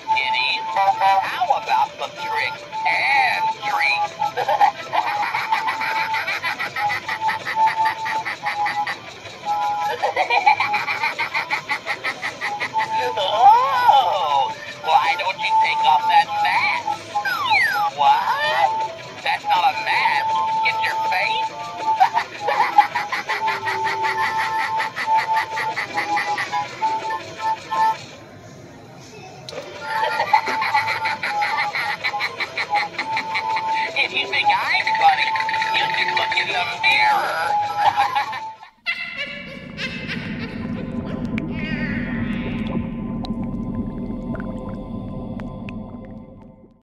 little kitties. How about some tricks?